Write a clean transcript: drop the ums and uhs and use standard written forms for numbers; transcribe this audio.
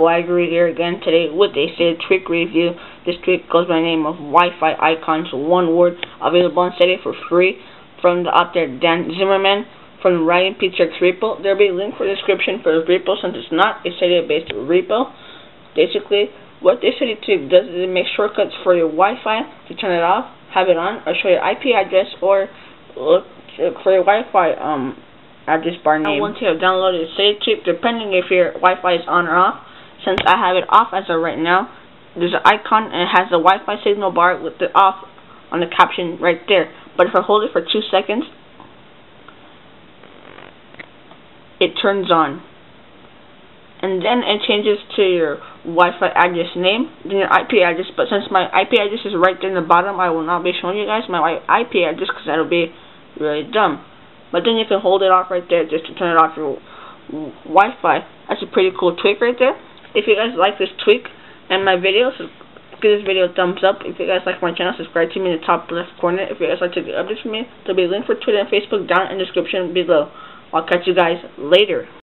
library here again today with a Cydia trick review. This trick goes by the name of Wi-Fi Icons, one word, available on Cydia for free from the author Dan Zimmerman from Ryan Peter repo. There will be a link for the description for the repo since it's not a Cydia based repo. Basically, what this Cydia trick does is it makes shortcuts for your Wi-Fi to turn it off, have it on, or show your IP address, or look for your Wi-Fi address bar name. Now, once you have downloaded the Cydia trick, depending if your Wi-Fi is on or off, since I have it off as of right now, there's an icon and it has the Wi-Fi signal bar with the off on the caption right there. But if I hold it for 2 seconds, it turns on. And then it changes to your Wi-Fi address name, then your IP address. But since my IP address is right there in the bottom, I will not be showing you guys my IP address because that will be really dumb. But then you can hold it off right there just to turn it off your Wi-Fi. That's a pretty cool tweak right there. If you guys like this tweak and my videos, give this video a thumbs up. If you guys like my channel, subscribe to me in the top left corner. If you guys like to get updates from me, there'll be a link for Twitter and Facebook down in the description below. I'll catch you guys later.